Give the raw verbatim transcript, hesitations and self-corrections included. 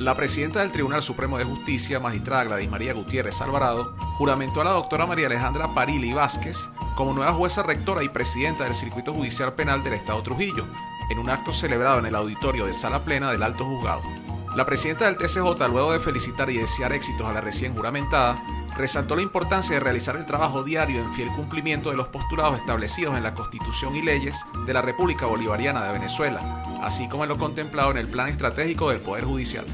La presidenta del Tribunal Supremo de Justicia, magistrada Gladys María Gutiérrez Alvarado, juramentó a la doctora María Alejandra Parilli Vásquez como nueva jueza rectora y presidenta del Circuito Judicial Penal del Estado Trujillo, en un acto celebrado en el auditorio de Sala Plena del Alto Juzgado. La presidenta del T C J, luego de felicitar y desear éxitos a la recién juramentada, resaltó la importancia de realizar el trabajo diario en fiel cumplimiento de los postulados establecidos en la Constitución y leyes de la República Bolivariana de Venezuela, así como en lo contemplado en el Plan Estratégico del Poder Judicial.